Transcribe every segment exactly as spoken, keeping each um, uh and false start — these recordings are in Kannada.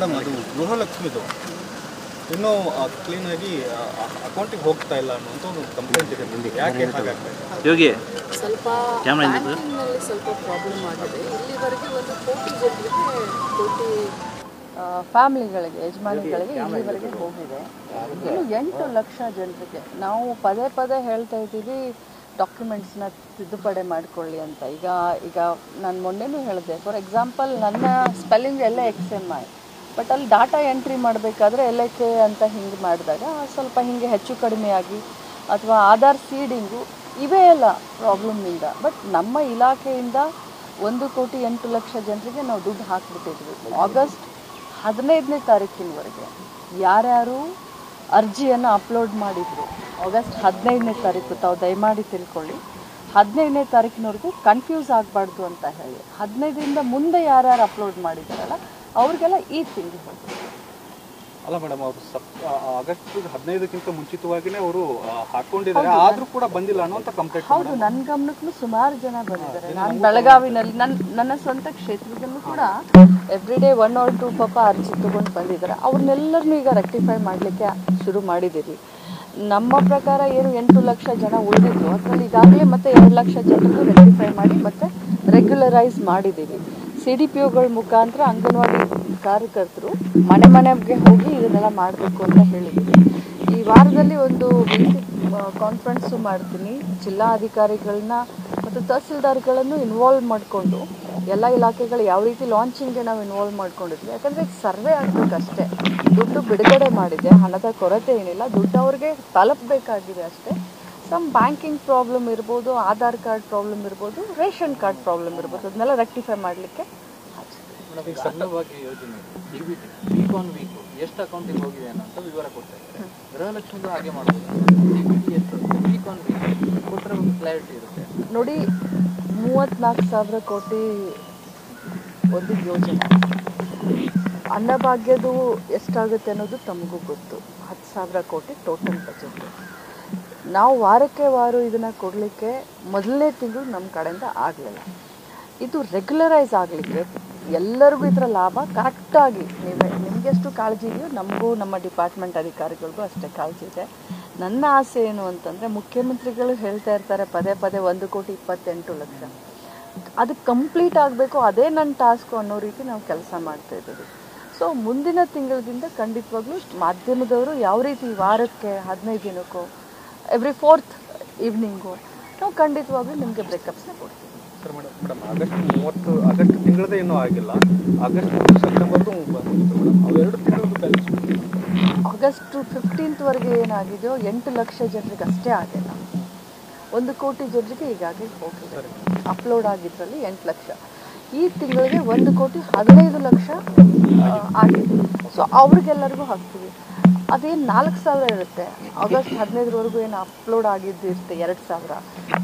ಮೇಡಮ್ ಅದು ಗೃಹಲಕ್ಷ್ಮಿದು ಇನ್ನೂ ಕ್ಲೀನಾಗಿ ಅಕೌಂಟಿಗೆ ಹೋಗ್ತಾ ಇಲ್ಲ ಅನ್ನೋಂಥ ಒಂದು ಕಂಪ್ಲೇಂಟ್ ಇದೆ ಮುಂದೆ. ಯಾಕೆ ಹಾಗಾಗ್ತಾ ಇದೆ? ಯೋಗಿ ಸ್ವಲ್ಪ ಬ್ಯಾಂಕಿಂಗ್ನಲ್ಲಿ ಸ್ವಲ್ಪ ಪ್ರಾಬ್ಲಮ್ ಆಗಿದೆ. ಇಲ್ಲಿವರೆಗೆ ಒಂದು ಕೋಟಿ ಜನರಿಗೆ ಕೋಟಿ ಫ್ಯಾಮಿಲಿಗಳಿಗೆ ಯಜಮಾನಿಗಳಿಗೆ ಇಲ್ಲಿವರೆಗೆ ಹೋಗಿದೆ. ಇನ್ನು ಎಂಟು ಲಕ್ಷ ಜನರಿಗೆ ನಾವು ಪದೇ ಪದೇ ಹೇಳ್ತಾ ಇದ್ದೀವಿ ಡಾಕ್ಯುಮೆಂಟ್ಸ್ನ ತಿದ್ದುಪಡಿ ಮಾಡಿಕೊಳ್ಳಿ ಅಂತ. ಈಗ ಈಗ ನಾನು ಮೊನ್ನೆನೂ ಹೇಳಿದೆ, ಫಾರ್ ಎಕ್ಸಾಂಪಲ್ ನನ್ನ ಸ್ಪೆಲ್ಲಿಂಗ್ ಎಲ್ಲ ಎಕ್ಸ್ ಎಮ್ ಐ, ಬಟ್ ಅಲ್ಲಿ ಡಾಟಾ ಎಂಟ್ರಿ ಮಾಡಬೇಕಾದ್ರೆ ಎಲ್ ಎ ಕೆ ಅಂತ ಹಿಂಗೆ ಮಾಡಿದಾಗ ಸ್ವಲ್ಪ ಹಿಂಗೆ ಹೆಚ್ಚು ಕಡಿಮೆ ಆಗಿ ಅಥವಾ ಆಧಾರ್ ಸೀಡಿಂಗು ಇವೇ ಎಲ್ಲ ಪ್ರಾಬ್ಲಮ್ನಿಂದ. ಬಟ್ ನಮ್ಮ ಇಲಾಖೆಯಿಂದ ಒಂದು ಕೋಟಿ ಎಂಟು ಲಕ್ಷ ಜನರಿಗೆ ನಾವು ದುಡ್ಡು ಹಾಕಿಬಿಟ್ಟಿದ್ವಿ. ಆಗಸ್ಟ್ ಹದಿನೈದನೇ ತಾರೀಕಿನವರೆಗೆ ಯಾರ್ಯಾರು ಅರ್ಜಿಯನ್ನು ಅಪ್ಲೋಡ್ ಮಾಡಿದ್ರು, ಆಗಸ್ಟ್ ಹದಿನೈದನೇ ತಾರೀಕು ತಾವು ದಯಮಾಡಿ ತಿಳ್ಕೊಳ್ಳಿ, ಹದಿನೈದನೇ ತಾರೀಕಿನವರೆಗೂ ಕನ್ಫ್ಯೂಸ್ ಆಗಬಾರ್ದು ಅಂತ ಹೇಳಿ ಹದಿನೈದರಿಂದ ಮುಂದೆ ಯಾರ್ಯಾರು ಅಪ್ಲೋಡ್ ಮಾಡಿದ್ದಾರಲ್ಲ ಅವ್ರಿಗೆಲ್ಲ ಈ ತಿಂಗಳು ಹೋಗ್ತಾರೆ. ಅಲ್ಲ ಮೇಡಮ್, ಅವರು ಸಪ್ ಆಗಸ್ಟ್ ಹದಿನೈದಕ್ಕಿಂತ ಮುಂಚಿತವಾಗಿಯೇ ಅವರು ಹಾಕೊಂಡಿದ್ದಾರೆ, ಆದರೂ ಕೂಡ ಬಂದಿಲ್ಲ ಅನ್ನೋಂಥ ಕಂಪ್ಲೇಂಟ್. ಹೌದು, ನನ್ನ ಗಮನಕ್ಕೂ ಸುಮಾರು ಜನ ಬಂದಿದ್ದಾರೆ. ನಾನು ಬೆಳಗಾವಿನಲ್ಲಿ ನನ್ನ ನನ್ನ ಸ್ವಂತ ಕ್ಷೇತ್ರದಲ್ಲೂ ಕೂಡ every day one or two ಪಾಪ ಅರ್ಜಿ ತೊಗೊಂಡು ಬಂದಿದ್ದಾರೆ. ಅವ್ರನ್ನೆಲ್ಲರನ್ನೂ ಈಗ ರೆಕ್ಟಿಫೈ ಮಾಡಲಿಕ್ಕೆ ಶುರು ಮಾಡಿದ್ದೀವಿ. ನಮ್ಮ ಪ್ರಕಾರ ಏನು ಎಂಟು ಲಕ್ಷ ಜನ ಉಳಿದಿದ್ರು ಅದರಲ್ಲಿ ಈಗಾಗಲೇ ಮತ್ತೆ ಎರಡು ಲಕ್ಷ ಜನರನ್ನು ರೆಕ್ಟಿಫೈ ಮಾಡಿ ಮತ್ತೆ ರೆಗ್ಯುಲರೈಸ್ ಮಾಡಿದ್ದೀವಿ. ಸಿ ಡಿ ಪಿ ಒಗಳ ಮುಖಾಂತರ ಅಂಗನವಾಡಿ ಕಾರ್ಯಕರ್ತರು ಮನೆ ಮನೆಗೆ ಹೋಗಿ ಇದನ್ನೆಲ್ಲ ಮಾಡಬೇಕು ಅಂತ ಹೇಳಿದ್ದೀವಿ. ಈ ವಾರದಲ್ಲಿ ಒಂದು ಕಾನ್ಫರೆನ್ಸು ಮಾಡ್ತೀನಿ, ಜಿಲ್ಲಾ ಅಧಿಕಾರಿಗಳನ್ನ ಮತ್ತು ತಹಸೀಲ್ದಾರ್ಗಳನ್ನು ಇನ್ವಾಲ್ವ್ ಮಾಡಿಕೊಂಡು ಎಲ್ಲ ಇಲಾಖೆಗಳು ಯಾವ ರೀತಿ ಲಾಂಚಿಂಗ್ಗೆ ನಾವು ಇನ್ವಾಲ್ವ್ ಮಾಡ್ಕೊಂಡಿದ್ವಿ. ಯಾಕಂದರೆ ಸರ್ವೆ ಆಗಬೇಕಷ್ಟೇ, ದುಡ್ಡು ಬಿಡುಗಡೆ ಮಾಡಿದೆ, ಹಣದ ಕೊರತೆ ಏನಿಲ್ಲ, ದುಡ್ಡು ಅವ್ರಿಗೆ ತಲುಪಬೇಕಾಗಿದೆ ಅಷ್ಟೇ. ಸಮ್ ಬ್ಯಾಂಕಿಂಗ್ ಪ್ರಾಬ್ಲಮ್ ಇರ್ಬೋದು, ಆಧಾರ್ ಕಾರ್ಡ್ ಪ್ರಾಬ್ಲಮ್ ಇರ್ಬೋದು, ರೇಷನ್ ಕಾರ್ಡ್ ಪ್ರಾಬ್ಲಮ್ ಇರ್ಬೋದು, ಅದನ್ನೆಲ್ಲ ರೆಕ್ಟಿಫೈ ಮಾಡಲಿಕ್ಕೆ ನೋಡಿ. ಮೂವತ್ತ್ನಾಲ್ಕು ಸಾವಿರ ಕೋಟಿ ಒಂದು ಯೋಜನೆ. ಅನ್ನಭಾಗ್ಯದು ಎಷ್ಟಾಗುತ್ತೆ ಅನ್ನೋದು ತಮಗೂ ಗೊತ್ತು. ಹತ್ತು ಸಾವಿರ ಕೋಟಿ ಟೋಟಲ್ ಬಜೆಟ್. ನಾವು ವಾರಕ್ಕೆ ವಾರ ಇದನ್ನು ಕೊಡಲಿಕ್ಕೆ ಮೊದಲನೇ ತಿಂಗಳು ನಮ್ಮ ಕಡೆಯಿಂದ ಆಗಲಿಲ್ಲ. ಇದು ರೆಗ್ಯುಲರೈಸ್ ಆಗಲಿಕ್ಕೆ ಎಲ್ಲರಿಗೂ ಇದರ ಲಾಭ ಕರೆಕ್ಟಾಗಿ, ನೀವು ನಿಮಗೆಷ್ಟು ಕಾಳಜಿ ಇದೆಯೋ ನಮಗೂ ನಮ್ಮ ಡಿಪಾರ್ಟ್ಮೆಂಟ್ ಅಧಿಕಾರಿಗಳಿಗೂ ಅಷ್ಟೇ ಕಾಳಜಿ ಇದೆ. ನನ್ನ ಆಸೆ ಏನು ಅಂತಂದರೆ, ಮುಖ್ಯಮಂತ್ರಿಗಳು ಹೇಳ್ತಾ ಇರ್ತಾರೆ ಪದೇ ಪದೇ ಒಂದು ಕೋಟಿ ಇಪ್ಪತ್ತೆಂಟು ಲಕ್ಷ, ಅದು ಕಂಪ್ಲೀಟ್ ಆಗಬೇಕು, ಅದೇ ನನ್ನ ಟಾಸ್ಕು ಅನ್ನೋ ರೀತಿ ನಾವು ಕೆಲಸ ಮಾಡ್ತಾ ಇದ್ದೀವಿ. ಸೊ ಮುಂದಿನ ತಿಂಗಳಿಂದ ಖಂಡಿತವಾಗ್ಲೂ ಮಾಧ್ಯಮದವರು ಯಾವ ರೀತಿ ವಾರಕ್ಕೆ ಹದಿನೈದು ದಿನಕ್ಕೋ ಎವ್ರಿ ಫೋರ್ತ್ ಈವ್ನಿಂಗು ನಾವು ಖಂಡಿತವಾಗ್ಲೂ ನಿಮಗೆ ಬ್ರೇಕಪ್ಸ್ನ ಕೊಡ್ತೀವಿ. ಸರ್ ಮೇಡಮ್ ಮೇಡಮ್ ಆಗಸ್ಟ್ ಮೂವತ್ತು ಆಗಸ್ಟ್ ತಿಂಗಳದೇ ಇನ್ನೂ ಆಗಿಲ್ಲ, ಆಗಸ್ಟ್ ಸೆಪ್ಟೆಂಬರ್ದು ಮುಗಿತು ಮೇಡಮ್, ಅವೆರಡು ತಿಂಗಳು ಬ್ಯಾಲೆನ್ಸ್. ಆಗಸ್ಟ್ ಫಿಫ್ಟೀನ್ತ್ವರೆಗೆ ಏನಾಗಿದೆಯೋ ಎಂಟು ಲಕ್ಷ ಜನರಿಗೆ ಅಷ್ಟೇ ಆಗಿಲ್ಲ, ಒಂದು ಕೋಟಿ ಜನರಿಗೆ ಈಗಾಗಲೇ ಹೋಗಿದೆ ಅಪ್ಲೋಡ್ ಆಗಿದ್ದರಲ್ಲಿ ಎಂಟು ಲಕ್ಷ. ಈ ತಿಂಗಳಿಗೆ ಒಂದು ಕೋಟಿ ಹದಿನೈದು ಲಕ್ಷ ಆಗಿದೆ. ಸೊ ಅವ್ರಿಗೆಲ್ಲರಿಗೂ ಹಾಕ್ತೀವಿ. ಅದೇನು ನಾಲ್ಕು ಸಾವಿರ ಇರುತ್ತೆ, ಆಗಸ್ಟ್ ಹದಿನೈದರವರೆಗೂ ಏನು ಅಪ್ಲೋಡ್ ಆಗಿದ್ದು ಇರುತ್ತೆ ಎರಡು ಸಾವಿರ,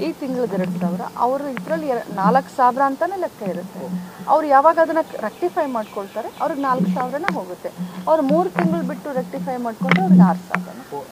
ಈ ತಿಂಗಳದ್ದು ಎರಡು ಸಾವಿರ, ಅವರು ಇದರಲ್ಲಿ ಎರ ನಾಲ್ಕು ಸಾವಿರ ಅಂತಲೇ ಲೆಕ್ಕ ಇರುತ್ತೆ. ಅವ್ರು ಯಾವಾಗ ಅದನ್ನು ರೆಕ್ಟಿಫೈ ಮಾಡ್ಕೊಳ್ತಾರೆ ಅವ್ರಿಗೆ ನಾಲ್ಕು ಸಾವಿರನೇ ಹೋಗುತ್ತೆ. ಅವ್ರು ಮೂರು ತಿಂಗಳು ಬಿಟ್ಟು ರೆಕ್ಟಿಫೈ ಮಾಡ್ಕೊಂಡ್ರೆ ಅವ್ರಿಗೆ ಆರು ಸಾವಿರನೇ.